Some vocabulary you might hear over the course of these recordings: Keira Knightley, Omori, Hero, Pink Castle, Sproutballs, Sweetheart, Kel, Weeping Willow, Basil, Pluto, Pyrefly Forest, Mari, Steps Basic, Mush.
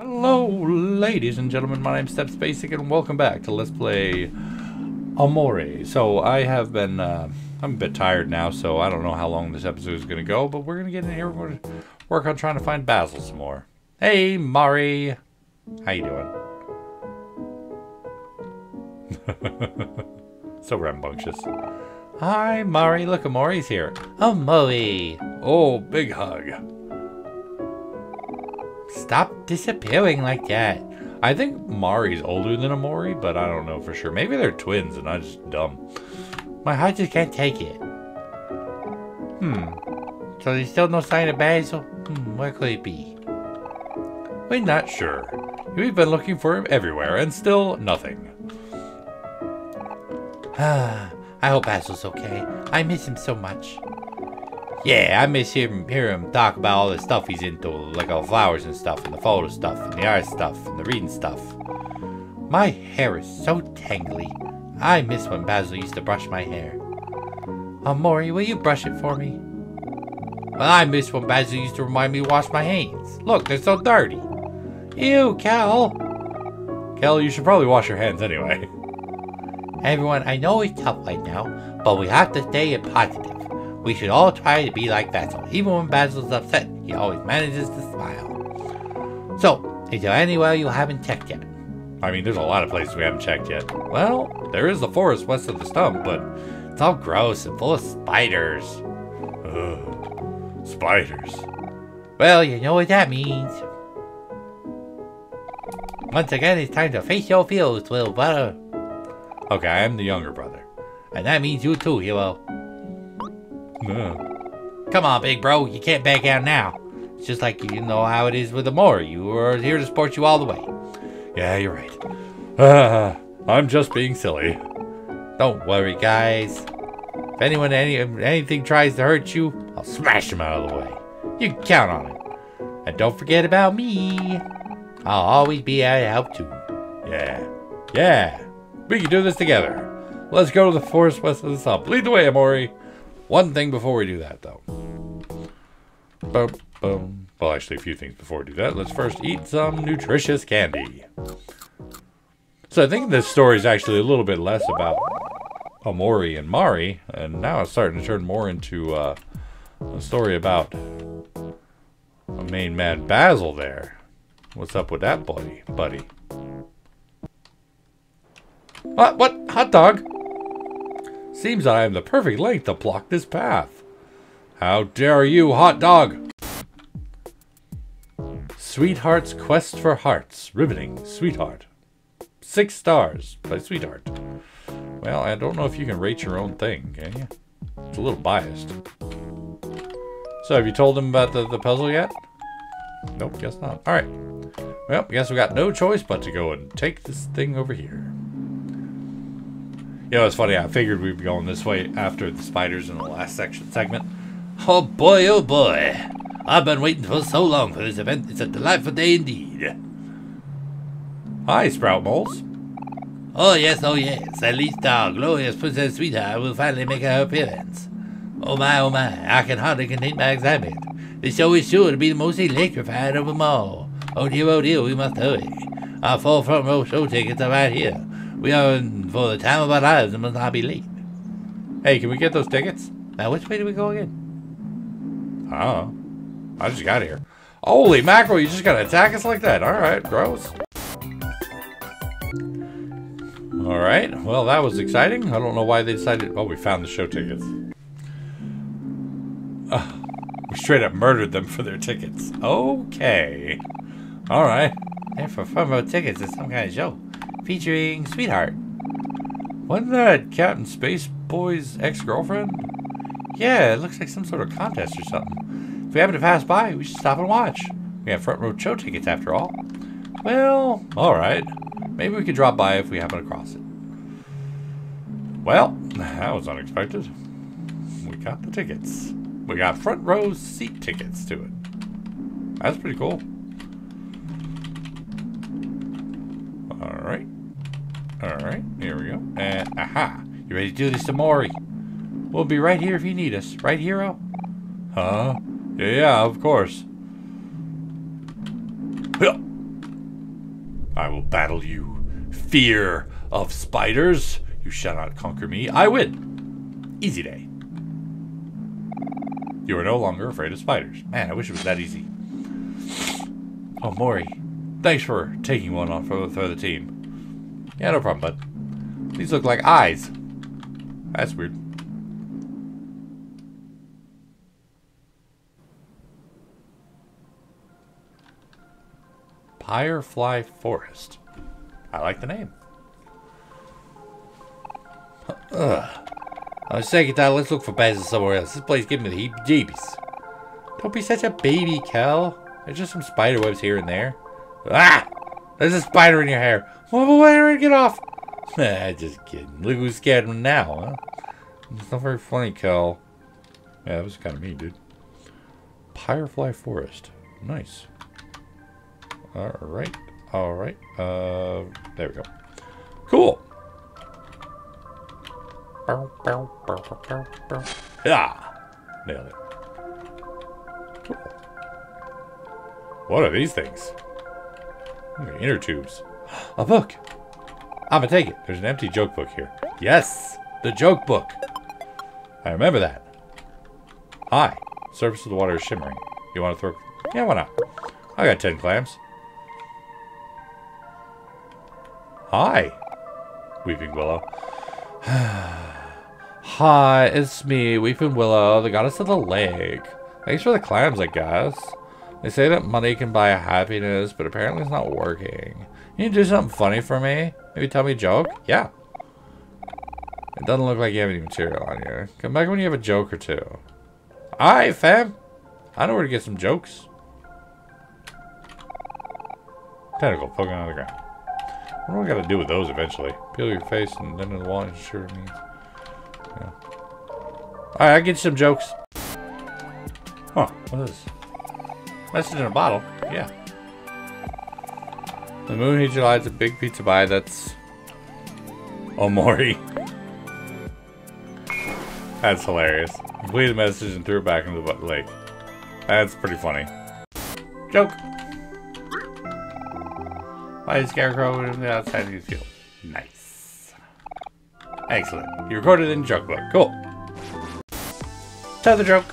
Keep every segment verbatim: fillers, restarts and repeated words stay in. Hello ladies and gentlemen, my name's Steps Basic and welcome back to Let's Play Omori. So I have been, uh, I'm a bit tired now, so I don't know how long this episode is going to go, but we're going to get in here, we're going to work on trying to find Basil some more. Hey Mari, how you doing? So rambunctious. Hi Mari, look, Omori's here. Omori! Oh, big hug. Stop disappearing like that. I think Mari's older than Omori, but I don't know for sure. Maybe they're twins and I'm just dumb. My heart just can't take it. Hmm. So there's still no sign of Basil? Hmm, where could it be? We're not sure. We've been looking for him everywhere and still nothing. Ah, I hope Basil's okay. I miss him so much. Yeah, I miss hearing, hearing him talk about all the stuff he's into, like all the flowers and stuff, and the photo stuff, and the art stuff, and the reading stuff. My hair is so tangly. I miss when Basil used to brush my hair. Omori, will you brush it for me? Well, I miss when Basil used to remind me to wash my hands. Look, they're so dirty. Ew, Kel. Kel, you should probably wash your hands anyway. Everyone, I know it's tough right now, but we have to stay positive. We should all try to be like Basil. Even when Basil's upset, he always manages to smile. So, is there anywhere you haven't checked yet? I mean, there's a lot of places we haven't checked yet. Well, there is the forest west of the stump, but it's all gross and full of spiders. Ugh, spiders. Well, you know what that means. Once again, it's time to face your fears, little brother. Okay, I am the younger brother. And that means you too, Hero. No. Come on, big bro. You can't back out now. It's just like you know how it is with Omori. You are here to support you all the way. Yeah, you're right. Uh, I'm just being silly. Don't worry, guys. If anyone any anything tries to hurt you, I'll smash them out of the way. You can count on it. And don't forget about me. I'll always be out to help too. Yeah. Yeah. We can do this together. Let's go to the forest west of the stump. Lead the way, Omori. One thing before we do that, though. Boom, boom. Well, actually, a few things before we do that. Let's first eat some nutritious candy. So I think this story is actually a little bit less about Omori and Mari, and now it's starting to turn more into uh, a story about a main mad Basil there. What's up with that, buddy? buddy? What? What? Hot dog? Seems I am the perfect length to block this path. How dare you, hot dog! Sweetheart's Quest for Hearts. Riveting, Sweetheart. Six stars by Sweetheart. Well, I don't know if you can rate your own thing, can you? It's a little biased. So, have you told them about the, the puzzle yet? Nope, guess not. Alright. Well, I guess we got no choice but to go and take this thing over here. You know, it's funny, I figured we'd be going this way after the spiders in the last section segment. Oh boy, oh boy. I've been waiting for so long for this event. It's a delightful day indeed. Hi, Sproutballs. Oh yes, oh yes. At least our glorious Princess Sweetheart will finally make her appearance. Oh my, oh my. I can hardly contain my excitement. This show is sure to be the most electrified of them all. Oh dear, oh dear, we must hurry. Our four front row show tickets are right here. We are in for the time of our lives and must not be late. Hey, can we get those tickets? Now, which way do we go again? I don't know. I just got here. Holy mackerel, you just gotta attack us like that. Alright, gross. Alright, well, that was exciting. I don't know why they decided... Oh, we found the show tickets. Uh, we straight up murdered them for their tickets. Okay. Alright. They're for front row tickets. It's some kind of show. Featuring Sweetheart. Wasn't that Captain Space Boy's ex-girlfriend? Yeah, it looks like some sort of contest or something. If we happen to pass by, we should stop and watch. We have front row show tickets after all. Well, alright. Maybe we could drop by if we happen to cross it. Well, that was unexpected. We got the tickets. We got front row seat tickets to it. That's pretty cool. Alright. Alright, here we go. Uh, aha! You ready to do this, Omori? We'll be right here if you need us. Right, Hero? Huh? Yeah, yeah, of course. I will battle you. Fear of spiders, you shall not conquer me. I win. Easy day. You are no longer afraid of spiders. Man, I wish it was that easy. Omori, thanks for taking one off for, for the team. Yeah, no problem, bud. These look like eyes. That's weird. Pyrefly Forest. I like the name. Ugh. I was saying, let's look for Basil somewhere else. This place giving me the heebie-jeebies. Don't be such a baby, Kel. There's just some spider webs here and there. Ah! There's a spider in your hair. Whoa, whoa, get off! Nah, just kidding. Look who's scared him now, huh? It's not very funny, Kel. Yeah, that was kind of mean, dude. Pyrefly Forest. Nice. Alright. Alright. Uh, there we go. Cool. Yeah! Nailed it. Cool. What are these things? Inner tubes. A book! I'm gonna take it. There's an empty joke book here. Yes! The joke book! I remember that. Hi. Surface of the water is shimmering. You want to throw... Yeah, why not? I got ten clams. Hi. Weeping Willow. Hi, it's me, Weeping Willow, the goddess of the lake. Thanks for the clams, I guess. They say that money can buy happiness, but apparently it's not working. Can you do something funny for me? Maybe tell me a joke? Yeah. It doesn't look like you have any material on you. Come back when you have a joke or two. Alright, fam. I know where to get some jokes. Tentacle poking out of the ground. What do I gotta do with those eventually? Peel your face and then the wall and sure means. Yeah. Alright, I get some jokes. Huh, what is this? Message in a bottle. Yeah. The moon he lies a big pizza pie that's Omori. That's hilarious. Completed the message and threw it back into the lake. That's pretty funny. Joke! Why is Scarecrow outside of his field? Nice. Excellent. You recorded in joke book. Cool. Tell the joke.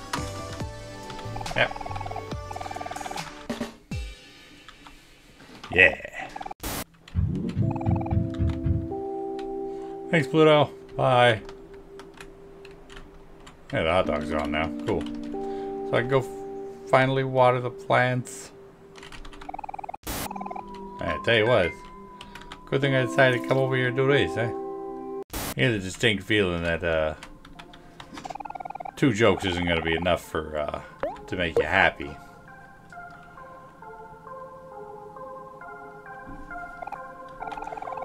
Yep. Yeah. Thanks, Pluto. Bye. Yeah, the hot dogs are on now. Cool. So I can go f finally water the plants. I tell you what, good thing I decided to come over here and do this, eh? Here's a distinct feeling that uh, two jokes isn't going to be enough for uh, to make you happy.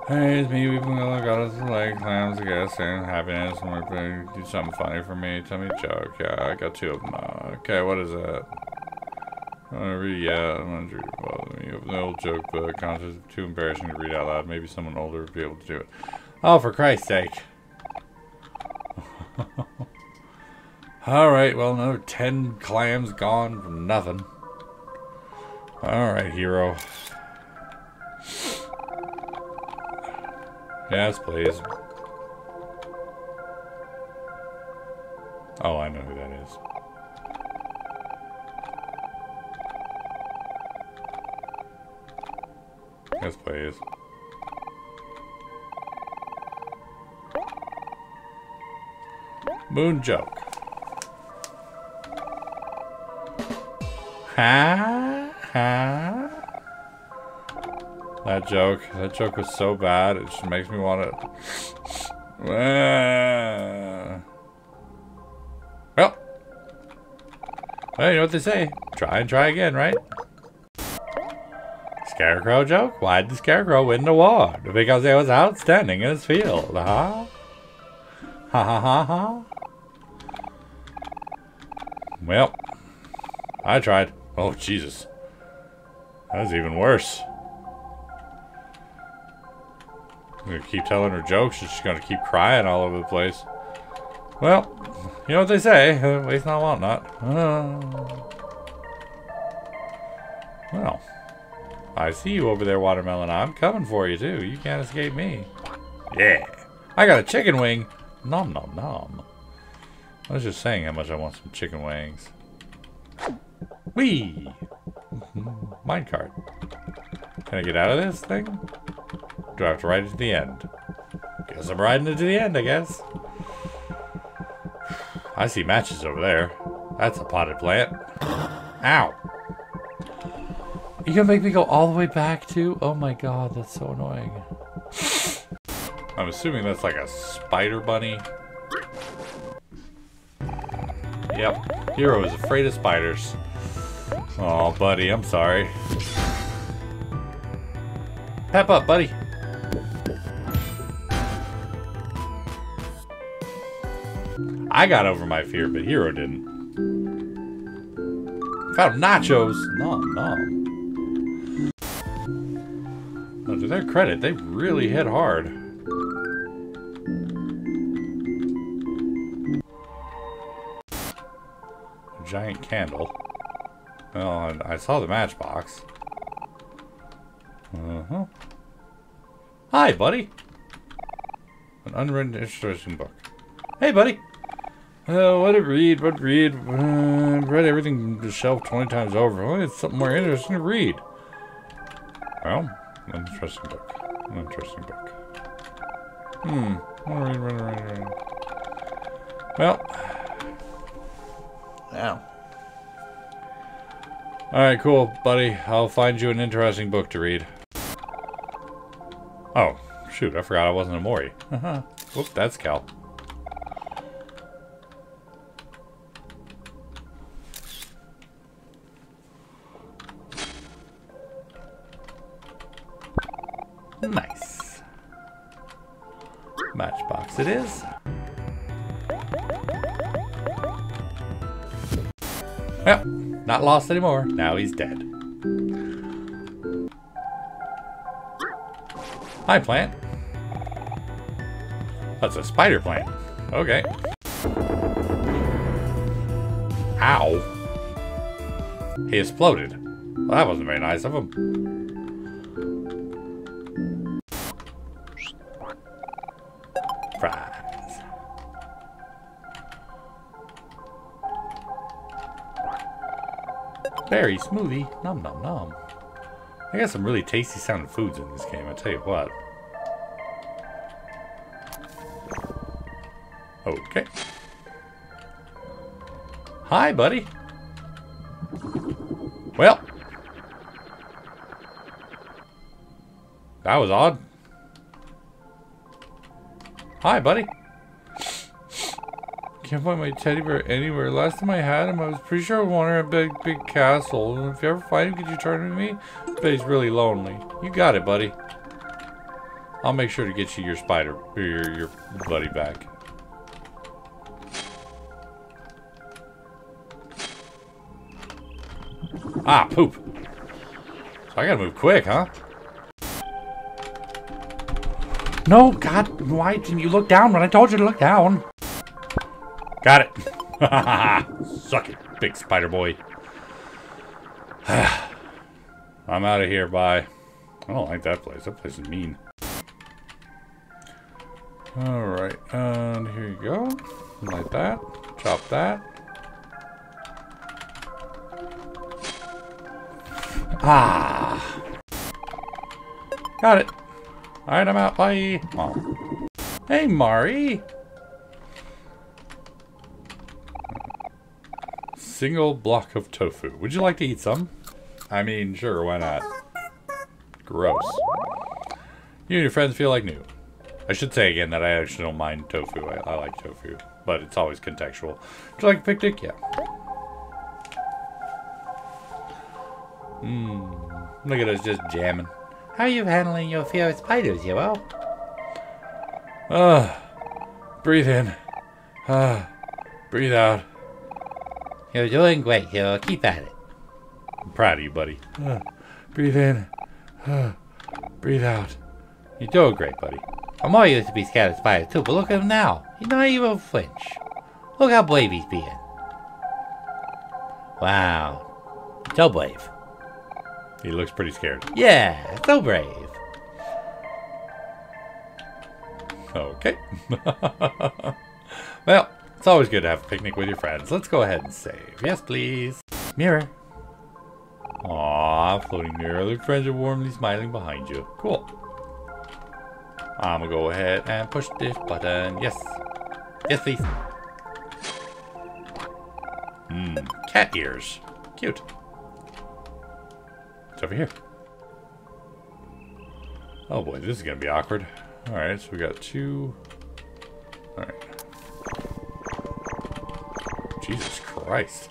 Hey, it's me, Weeping Willow, goddess of the lake, clams, I guess, and happiness, and we're going to do something funny for me. Tell me a joke. Yeah, I got two of them now. Okay, what is that? I want to read, yeah, I want to read, well, let me open the old joke book. Contents are too embarrassing to read out loud. Maybe someone older would be able to do it. Oh, for Christ's sake. Alright, well, another ten clams gone from nothing. Alright, Hero. Yes, please. Oh, I know who that is. Yes, please. Moon joke. Ha ha. That joke. That joke was so bad. It just makes me want to. Uh. Well. Well, you know what they say. Try and try again, right? Scarecrow joke? Why did the Scarecrow win the war? Because he was outstanding in his field, huh? Ha ha ha ha. Well, I tried. Oh, Jesus. That was even worse. I'm gonna keep telling her jokes, she's just gonna keep crying all over the place. Well, you know what they say, waste not, want not. Uh. Well. I see you over there, Watermelon. I'm coming for you, too. You can't escape me. Yeah. I got a chicken wing. Nom, nom, nom. I was just saying how much I want some chicken wings. Whee! Minecart. Can I get out of this thing? Do I have to ride it to the end? Guess I'm riding it to the end, I guess. I see matches over there. That's a potted plant. Ow! You gonna make me go all the way back too? Oh my god, that's so annoying. I'm assuming that's like a spider bunny. Yep, Hero is afraid of spiders. Aw, oh, buddy, I'm sorry. Pep up, buddy. I got over my fear, but Hero didn't. Found nachos. No, no. Well, to their credit, they really hit hard. A giant candle. Well, I saw the matchbox. Uh-huh. Hi, buddy. An unwritten, interesting book. Hey, buddy. Uh, what did read? What read? Uh, read everything the shelf twenty times over. Well, it's something more interesting to read. Well, interesting book. Interesting book. Hmm. Read, read, read, read. Well. Wow. All right, cool, buddy. I'll find you an interesting book to read. Oh, shoot! I forgot I wasn't Omori. Haha. Whoop! That's Kel. Nice. Matchbox it is. Well, not lost anymore. Now he's dead. Hi, plant. That's a spider plant. Okay. Ow. He exploded. Well, that wasn't very nice of him. Berry smoothie. Nom nom nom. I got some really tasty sounding foods in this game, I tell you what. Okay. Hi, buddy. Well. That was odd. Hi, buddy. Can't find my teddy bear anywhere. Last time I had him, I was pretty sure I wanted a big, big castle. And if you ever find him, could you turn him to me? But he's really lonely. You got it, buddy. I'll make sure to get you your spider, or your, your buddy back. Ah, poop. So I gotta move quick, huh? No, God, why didn't you look down when I told you to look down? Got it. Suck it, big spider boy. I'm out of here, bye. I don't like that place. That place is mean. Alright, and here you go. Like that. Chop that. Ah. Got it. Alright, I'm out. Bye. Oh. Hey, Mari. Single block of tofu. Would you like to eat some? I mean, sure, why not? Gross. You and your friends feel like new. I should say again that I actually don't mind tofu. I, I like tofu, but it's always contextual. Would you like a picnic? Yeah. Mmm. Look at us just jamming. How are you handling your fear of spiders, Hero? Ah. Breathe in. Ah. Breathe out. You're doing great, Hero. Keep at it. I'm proud of you, buddy. Uh, breathe in. Uh, breathe out. You're doing great, buddy. Omori used to be scared of spiders, too, but look at him now. He's not even flinch. Look how brave he's being. Wow. So brave. He looks pretty scared. Yeah, so brave. Okay. Well, it's always good to have a picnic with your friends. Let's go ahead and save. Yes, please. Mirror. Aww, floating mirror. Your friends are warmly smiling behind you. Cool. I'm gonna go ahead and push this button. Yes. Yes, please. Mmm, cat ears. Cute. It's over here. Oh boy, this is gonna be awkward. Alright, so we got two. Alright. Jesus Christ.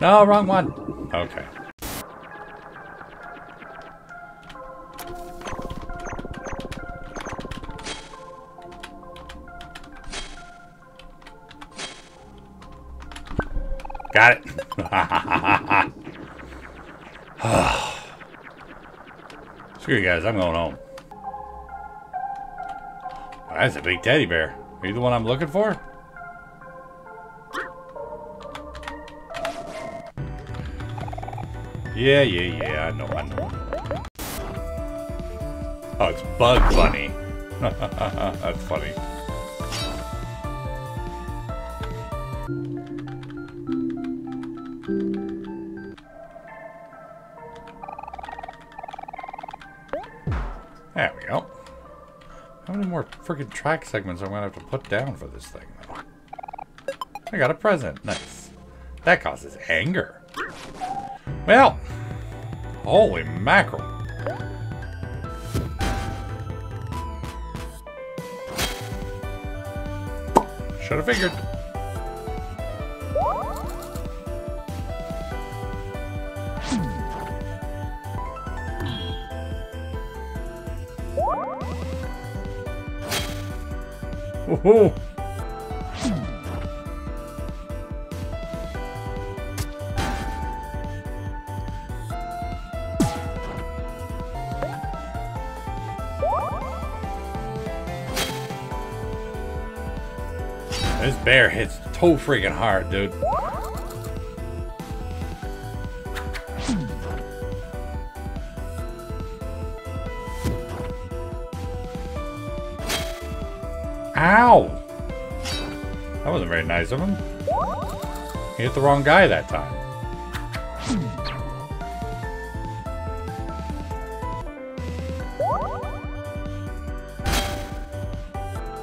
No, wrong one. Okay. Got it. Screw you guys, I'm going home. That's a big teddy bear. Are you the one I'm looking for? Yeah, yeah, yeah, I know, I know. Oh, it's Bug Bunny. That's funny. There we go. How many more freaking track segments am I gonna have to put down for this thing, though? I got a present. Nice. That causes anger. Well, holy mackerel. Should have figured. Whoa. This bear hits toe freaking hard, dude. Ow! That wasn't very nice of him. He hit the wrong guy that time.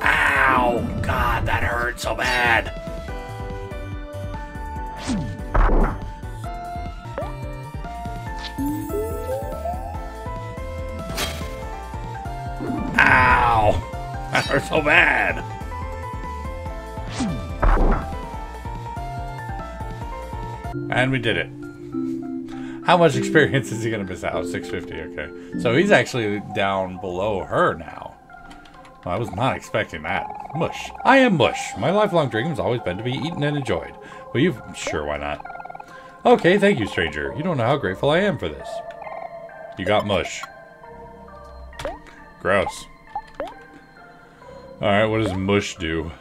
Ow! God, that hurt so bad! Ow! That hurt so bad! And we did it. How much experience is he gonna miss out? Oh, six fifty, okay. So he's actually down below her now. Well, I was not expecting that. Mush. I am Mush. My lifelong dream has always been to be eaten and enjoyed. Well, you've... Sure, why not? Okay, thank you, stranger. You don't know how grateful I am for this. You got mush. Gross. Alright, what does mush do?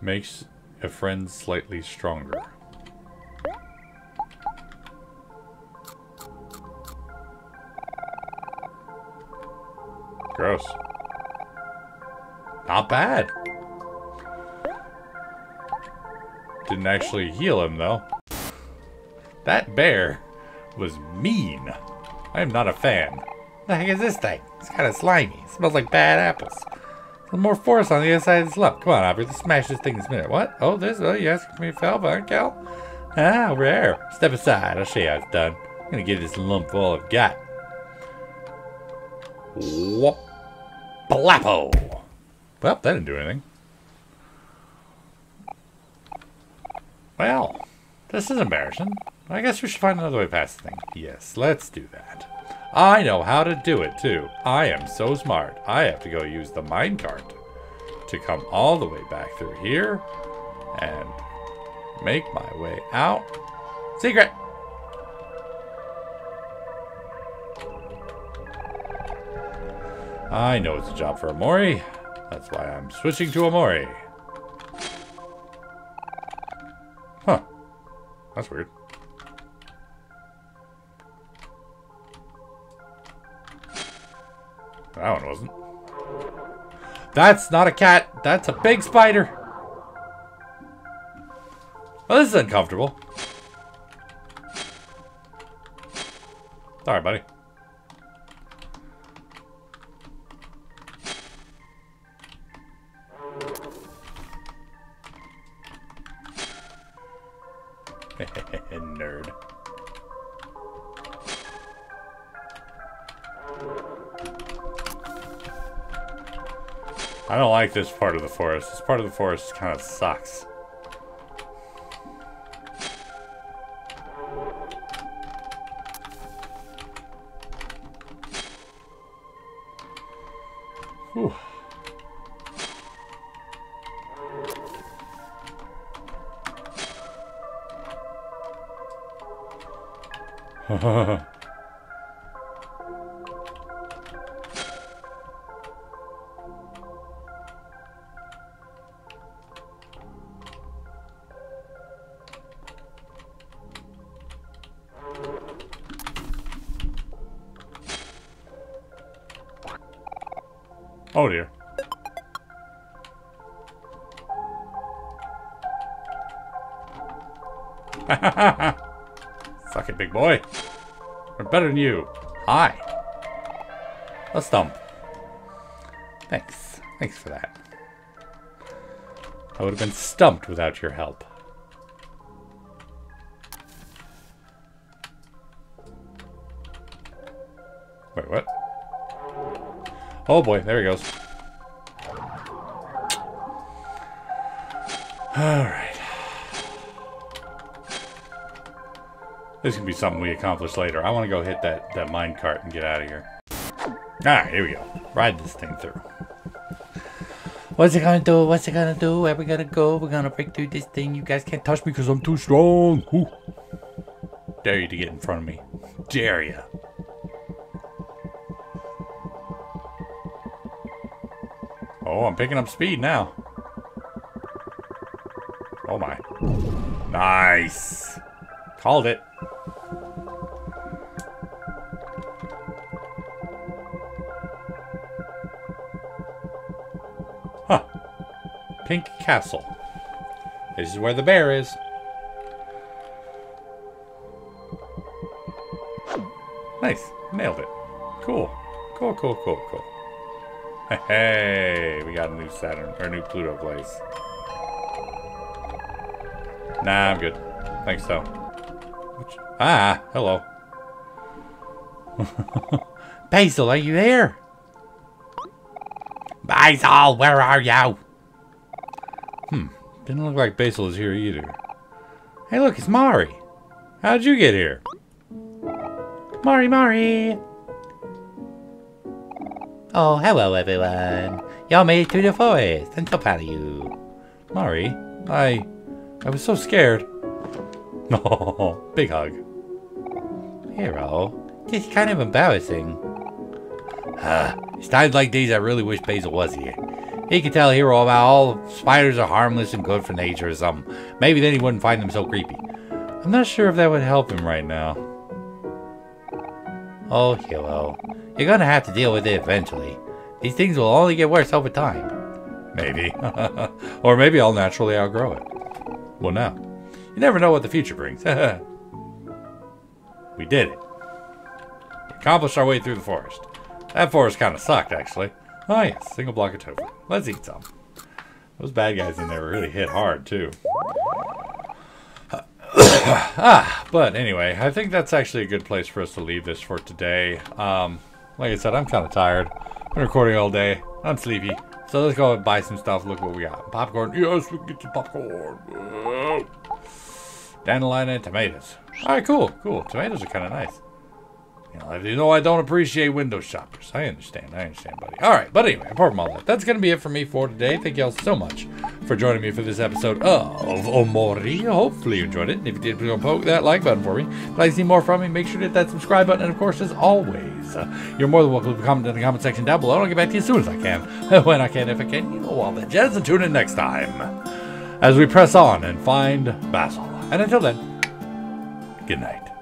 Makes a friend slightly stronger. Gross. Not bad. Didn't actually heal him, though. That bear was mean. I am not a fan. The heck is this thing? It's kind of slimy. It smells like bad apples. Some more force on the other side of this lump. Come on, Aubrey. Let's smash this thing this minute. What? Oh, this? Oh, you asking me to help, aren't you? Ah, rare. Step aside. I'll show you how it's done. I'm going to give this lump all I've got. Whoop. Blappo. Well, that didn't do anything. Well, this is embarrassing. I guess we should find another way past the thing. Yes, let's do that. I know how to do it, too. I am so smart. I have to go use the minecart to come all the way back through here and make my way out. Secret! I know it's a job for Omori. That's why I'm switching to Omori. Huh. That's weird. That one wasn't. That's not a cat. That's a big spider. Well, this is uncomfortable. Sorry, buddy. Nerd. I don't like this part of the forest. This part of the forest kind of sucks. Whew. Oh dear. Suck it, big boy. We're better than you. Hi. A stump. Thanks. Thanks for that. I would have been stumped without your help. Wait, what? Oh boy, there he goes. Alright. This can be something we accomplish later. I want to go hit that, that minecart and get out of here. Alright, here we go. Ride this thing through. What's it gonna do? What's it gonna do? Where we gonna go? We're gonna break through this thing. You guys can't touch me because I'm too strong. Ooh. Dare you to get in front of me. Dare you. Oh, I'm picking up speed now. Oh my. Nice. Called it. Huh. Pink Castle. This is where the bear is. Nice. Nailed it. Cool. Cool, cool, cool, cool. Hey, we got a new Saturn, or a new Pluto place. Nah, I'm good. Thanks, though. Which, ah, hello. Basil, are you there? Basil, where are you? Hmm, didn't look like Basil is here either. Hey, look, it's Mari. How'd you get here? Mari, Mari. Oh, hello everyone. Y'all made it through the forest. I'm so proud of you. Mari, I... I was so scared. Oh, big hug. Hero, this is kind of embarrassing. Uh, it's times like these I really wish Basil was here. He could tell Hero about all spiders are harmless and good for nature or something. Maybe then he wouldn't find them so creepy. I'm not sure if that would help him right now. Oh, Hero. You're gonna have to deal with it eventually. These things will only get worse over time. Maybe. Or maybe I'll naturally outgrow it. Well, now. You never know what the future brings. We did it. We accomplished our way through the forest. That forest kind of sucked, actually. Oh, yeah. Single block of tofu. Let's eat some. Those bad guys in there really hit hard, too. Ah, but anyway, I think that's actually a good place for us to leave this for today. Um... Like I said, I'm kind of tired. I've been recording all day. I'm sleepy. So let's go and buy some stuff. Look what we got. Popcorn. Yes, we can get some popcorn. Dandelion and tomatoes. Alright, cool. Cool. Tomatoes are kind of nice. You know, you know I don't appreciate window shoppers. I understand. I understand, buddy. All right. But anyway, apart from all that, that's going to be it for me for today. Thank you all so much for joining me for this episode of Omori. Hopefully you enjoyed it. And if you did, please don't poke that like button for me. If you'd like to see more from me, make sure to hit that subscribe button. And of course, as always, uh, you're more than welcome to comment in the comment section down below. And I'll get back to you as soon as I can. When I can, if I can. You know all that jazz. And tune in next time as we press on and find Basil. And until then, good night.